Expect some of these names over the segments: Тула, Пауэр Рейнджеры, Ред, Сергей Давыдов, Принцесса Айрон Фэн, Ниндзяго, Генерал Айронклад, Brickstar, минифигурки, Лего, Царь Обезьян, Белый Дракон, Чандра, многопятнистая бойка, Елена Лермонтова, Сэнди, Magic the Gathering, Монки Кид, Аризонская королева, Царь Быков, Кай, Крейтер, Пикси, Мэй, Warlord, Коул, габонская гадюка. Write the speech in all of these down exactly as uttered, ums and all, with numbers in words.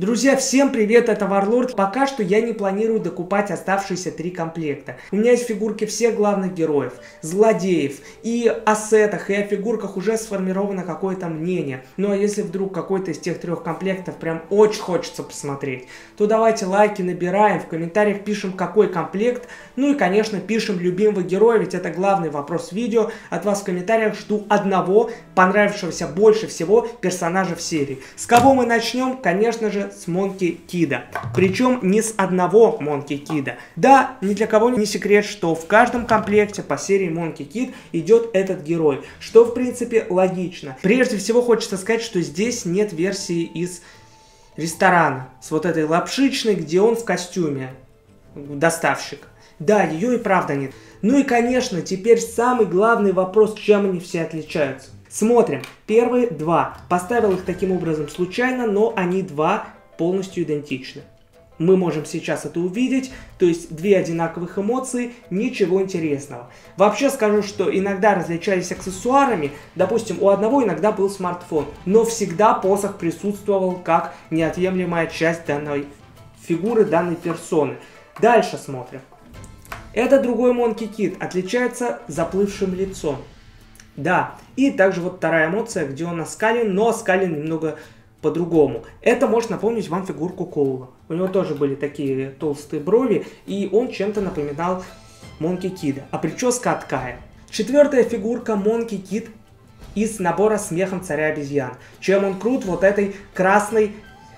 Друзья, всем привет, это Warlord. Пока что я не планирую докупать оставшиеся три комплекта. У меня есть фигурки всех главных героев, злодеев, и о сетах, и о фигурках уже сформировано какое-то мнение. Ну а если вдруг какой-то из тех трех комплектов прям очень хочется посмотреть, то давайте лайки набираем, в комментариях пишем, какой комплект. Ну и, конечно, пишем любимого героя, ведь это главный вопрос видео. От вас в комментариях жду одного понравившегося больше всего персонажа в серии. С кого мы начнем? Конечно же, с Монки Кида. Причем не с одного Монки Кида. Да, ни для кого не секрет, что в каждом комплекте по серии Монки Кид идет этот герой, что в принципе логично. Прежде всего хочется сказать, что здесь нет версии из ресторана, с вот этой лапшичной, где он в костюме доставщик. Да, ее и правда нет. Ну и конечно, теперь самый главный вопрос, чем они все отличаются. Смотрим. Первые два. Поставил их таким образом случайно, но они два полностью идентичны. Мы можем сейчас это увидеть, то есть две одинаковых эмоции, ничего интересного. Вообще скажу, что иногда различались аксессуарами, допустим, у одного иногда был смартфон, но всегда посох присутствовал как неотъемлемая часть данной фигуры, данной персоны. Дальше смотрим. Это другой Монки Кид, отличается заплывшим лицом. Да, и также вот вторая эмоция, где он оскален, но оскален немного по-другому. Это может напомнить вам фигурку Коула. У него тоже были такие толстые брови, и он чем-то напоминал Монки Кида. А прическа от Кая. Четвертая фигурка Монки Кид из набора «Смехом Царя Обезьян». Чем он крут? Вот этой красной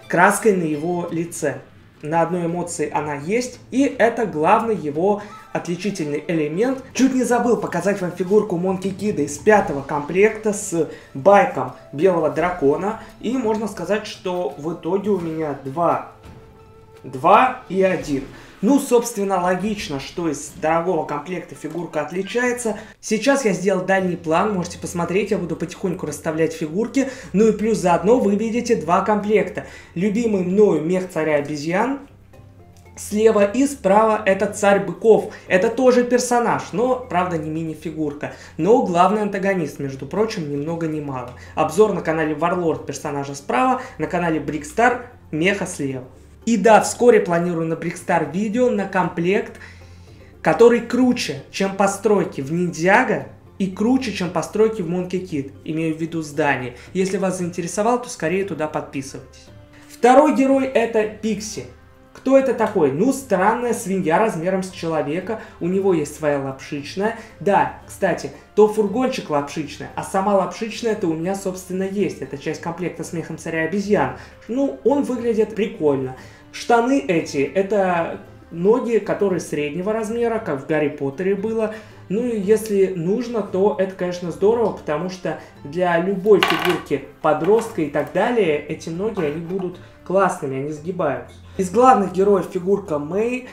краской на его лице. На одной эмоции она есть, и это главный его отличительный элемент. Чуть не забыл показать вам фигурку Монки Кида из пятого комплекта с байком Белого Дракона. И можно сказать, что в итоге у меня два, два и один. Ну, собственно, логично, что из дорогого комплекта фигурка отличается. Сейчас я сделал дальний план, можете посмотреть, я буду потихоньку расставлять фигурки. Ну и плюс заодно вы видите два комплекта. Любимый мною мех Царя Обезьян. Слева и справа это Царь Быков. Это тоже персонаж, но, правда, не мини-фигурка. Но главный антагонист, между прочим, ни много ни мало. Обзор на канале Warlord персонажа справа, на канале Brickstar меха слева. И да, вскоре планирую на Brickstar видео на комплект, который круче, чем постройки в Ниндзяго и круче, чем постройки в Монки Кид, имею в виду здание. Если вас заинтересовал, то скорее туда подписывайтесь. Второй герой это Пикси. Кто это такой? Ну, странная свинья размером с человека, у него есть своя лапшичная. Да, кстати, то фургончик лапшичная, а сама лапшичная-то у меня, собственно, есть. Это часть комплекта «Смехом Царя Обезьян». Ну, он выглядит прикольно. Штаны эти, это ноги, которые среднего размера, как в Гарри Поттере было. Ну и если нужно, то это, конечно, здорово, потому что для любой фигурки подростка и так далее, эти ноги, они будут классными, они сгибаются. Из главных героев фигурка Мэй.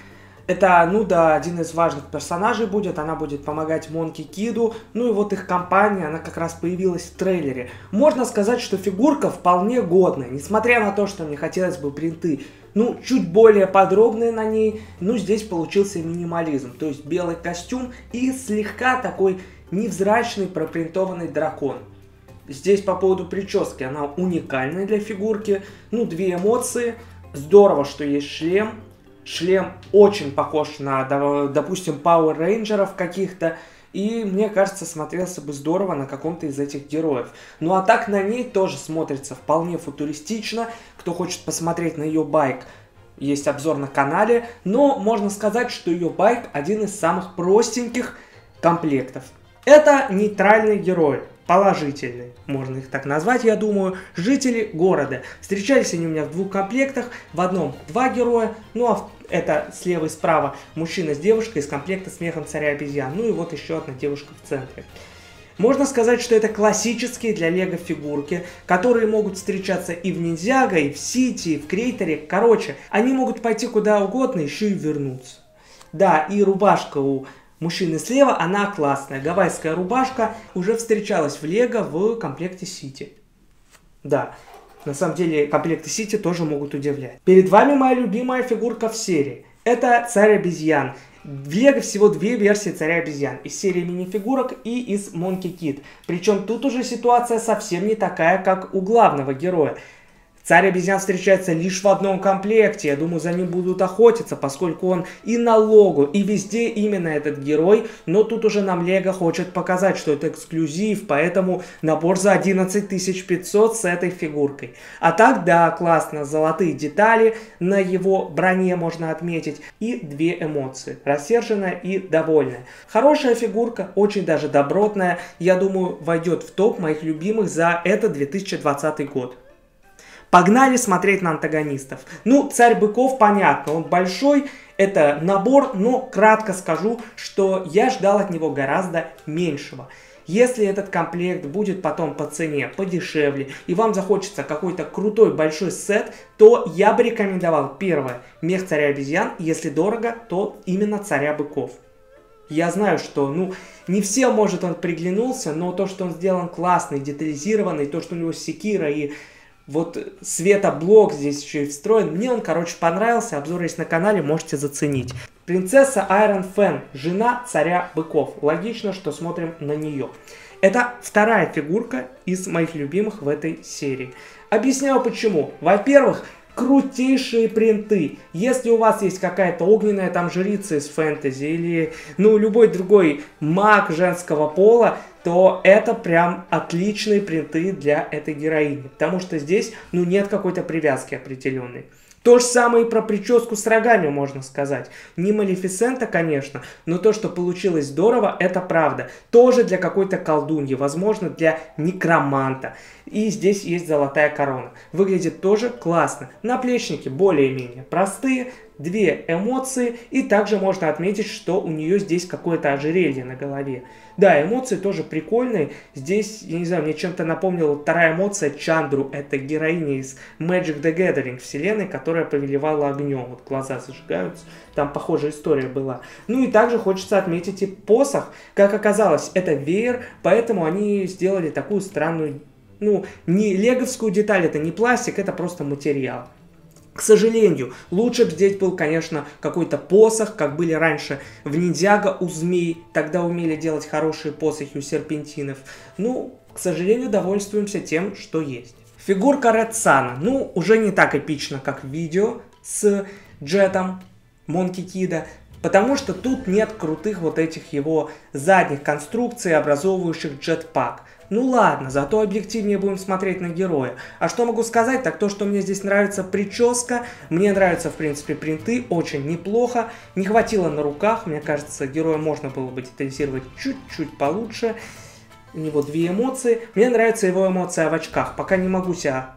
Это, ну да, один из важных персонажей будет, она будет помогать Монки Киду, ну и вот их компания, она как раз появилась в трейлере. Можно сказать, что фигурка вполне годная, несмотря на то, что мне хотелось бы принты, ну, чуть более подробные на ней, ну, здесь получился минимализм, то есть белый костюм и слегка такой невзрачный пропринтованный дракон. Здесь по поводу прически, она уникальная для фигурки, ну, две эмоции, здорово, что есть шлем. Шлем очень похож на, допустим, Пауэр Рейнджеров каких-то. И, мне кажется, смотрелся бы здорово на каком-то из этих героев. Ну а так на ней тоже смотрится вполне футуристично. Кто хочет посмотреть на ее байк, есть обзор на канале. Но можно сказать, что ее байк один из самых простеньких комплектов. Это нейтральный герой. Положительные, можно их так назвать, я думаю, жители города. Встречались они у меня в двух комплектах, в одном два героя, ну а это слева и справа мужчина с девушкой из комплекта «Смехом Царя Обезьян», ну и вот еще одна девушка в центре. Можно сказать, что это классические для лего фигурки, которые могут встречаться и в Ниндзяго, и в Сити, и в Крейтере, короче, они могут пойти куда угодно, еще и вернуться. Да, и рубашка у мужчины слева, она классная. Гавайская рубашка уже встречалась в лего в комплекте Сити. Да, на самом деле комплекты Сити тоже могут удивлять. Перед вами моя любимая фигурка в серии. Это Царь Обезьян. В лего всего две версии Царя Обезьян. Из серии мини-фигурок и из Монки Кид. Причем тут уже ситуация совсем не такая, как у главного героя. Царь-обезьян встречается лишь в одном комплекте. Я думаю, за ним будут охотиться, поскольку он и на лого, и везде именно этот герой. Но тут уже нам Лего хочет показать, что это эксклюзив, поэтому набор за одиннадцать тысяч пятьсот с этой фигуркой. А так, да, классно, золотые детали на его броне можно отметить. И две эмоции, рассерженная и довольная. Хорошая фигурка, очень даже добротная. Я думаю, войдет в топ моих любимых за это две тысячи двадцатый год. Погнали смотреть на антагонистов. Ну, Царь Быков, понятно, он большой, это набор, но кратко скажу, что я ждал от него гораздо меньшего. Если этот комплект будет потом по цене подешевле, и вам захочется какой-то крутой большой сет, то я бы рекомендовал первое, мех Царя Обезьян, если дорого, то именно Царя Быков. Я знаю, что, ну, не всем, может, он приглянулся, но то, что он сделан классный, детализированный, то, что у него секира и вот светоблок здесь еще и встроен, мне он, короче, понравился, обзор есть на канале, можете заценить. Принцесса Айрон Фэн, жена Царя Быков, логично, что смотрим на нее. Это вторая фигурка из моих любимых в этой серии. Объясняю почему. Во-первых, крутейшие принты. Если у вас есть какая-то огненная там жрица из фэнтези или, ну, любой другой маг женского пола, то это прям отличные принты для этой героини. Потому что здесь, ну, нет какой-то привязки определенной. То же самое и про прическу с рогами можно сказать. Не Малефисента, конечно, но то, что получилось здорово, это правда. Тоже для какой-то колдуньи, возможно, для некроманта. И здесь есть золотая корона. Выглядит тоже классно. Наплечники более-менее простые, две эмоции. И также можно отметить, что у нее здесь какое-то ожерелье на голове. Да, эмоции тоже прикольные. Здесь, я не знаю, мне чем-то напомнила вторая эмоция Чандру. Это героиня из Magic the Gathering вселенной, которая повелевала огнем. Вот глаза зажигаются. Там похожая история была. Ну и также хочется отметить и посох. Как оказалось, это веер, поэтому они сделали такую странную, ну, не леговскую деталь, это не пластик, это просто материал. К сожалению, лучше бы здесь был, конечно, какой-то посох, как были раньше в Ниндзяго у змей, тогда умели делать хорошие посохи у серпентинов. Ну, к сожалению, довольствуемся тем, что есть. Фигурка Ред, ну, уже не так эпично, как в видео с Джетом Монки Кида, потому что тут нет крутых вот этих его задних конструкций, образовывающих джетпак. Ну ладно, зато объективнее будем смотреть на героя. А что могу сказать, так то, что мне здесь нравится прическа, мне нравятся, в принципе, принты, очень неплохо, не хватило на руках, мне кажется, героя можно было бы детализировать чуть-чуть получше, у него две эмоции, мне нравится его эмоция в очках, пока не могу себя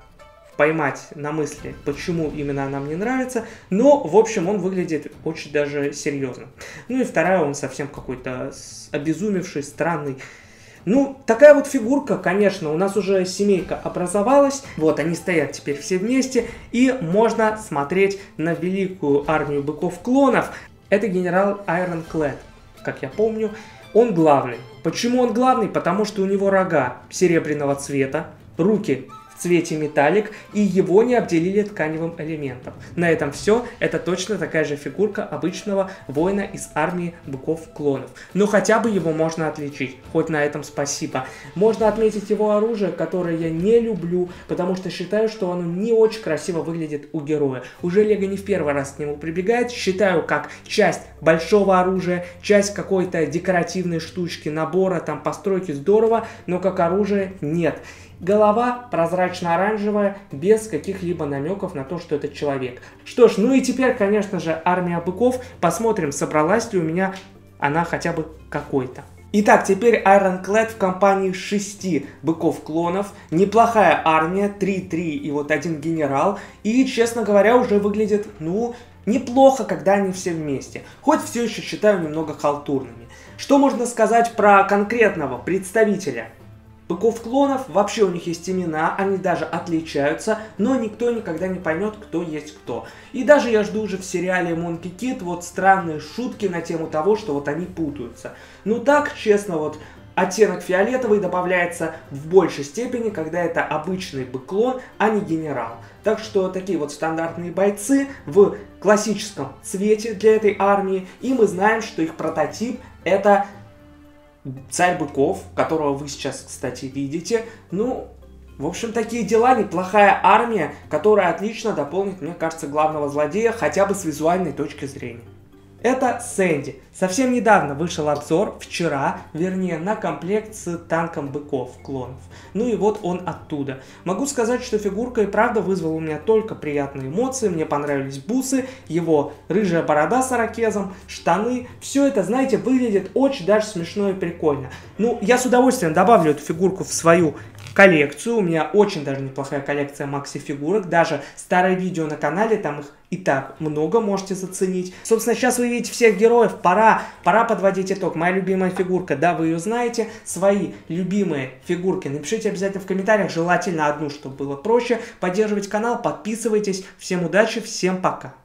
поймать на мысли, почему именно она мне нравится, но, в общем, он выглядит очень даже серьезно. Ну и вторая, он совсем какой-то обезумевший, странный. Ну, такая вот фигурка, конечно, у нас уже семейка образовалась, вот они стоят теперь все вместе, и можно смотреть на великую армию быков-клонов. Это генерал Айронклад, как я помню, он главный. Почему он главный? Потому что у него рога серебряного цвета, руки в цвете металлик, и его не обделили тканевым элементом. На этом все, это точно такая же фигурка обычного воина из армии быков-клонов. Но хотя бы его можно отличить, хоть на этом спасибо. Можно отметить его оружие, которое я не люблю, потому что считаю, что оно не очень красиво выглядит у героя. Уже Лего не в первый раз к нему прибегает, считаю как часть большого оружия, часть какой-то декоративной штучки, набора, там постройки здорово, но как оружие нет. Голова прозрачно-оранжевая, без каких-либо намеков на то, что это человек. Что ж, ну и теперь, конечно же, армия быков. Посмотрим, собралась ли у меня она хотя бы какой-то. Итак, теперь Айронклад в компании шести быков-клонов. Неплохая армия, три-три и вот один генерал. И, честно говоря, уже выглядит, ну, неплохо, когда они все вместе. Хоть все еще считаю немного халтурными. Что можно сказать про конкретного представителя? Быков-клонов, вообще у них есть имена, они даже отличаются, но никто никогда не поймет, кто есть кто. И даже я жду уже в сериале Монки Кид вот странные шутки на тему того, что вот они путаются. Ну так, честно, вот оттенок фиолетовый добавляется в большей степени, когда это обычный быклон, а не генерал. Так что такие вот стандартные бойцы в классическом цвете для этой армии, и мы знаем, что их прототип это Царь Быков, которого вы сейчас, кстати, видите. Ну, В общем, такие дела, неплохая армия, которая отлично дополнит, мне кажется, главного злодея, хотя бы с визуальной точки зрения. Это Сэнди. Совсем недавно вышел обзор, вчера, вернее, на комплект с танком быков, клонов. Ну и вот он оттуда. Могу сказать, что фигурка и правда вызвала у меня только приятные эмоции, мне понравились бусы, его рыжая борода с ирокезом, штаны. Все это, знаете, выглядит очень даже смешно и прикольно. Ну, я с удовольствием добавлю эту фигурку в свою коллекцию. У меня очень даже неплохая коллекция макси-фигурок. Даже старое видео на канале, там их и так много, можете заценить. Собственно, сейчас вы видите всех героев. Пора, пора подводить итог. Моя любимая фигурка, да, вы ее знаете. Свои любимые фигурки напишите обязательно в комментариях. Желательно одну, чтобы было проще. Поддерживайте канал, подписывайтесь. Всем удачи, всем пока.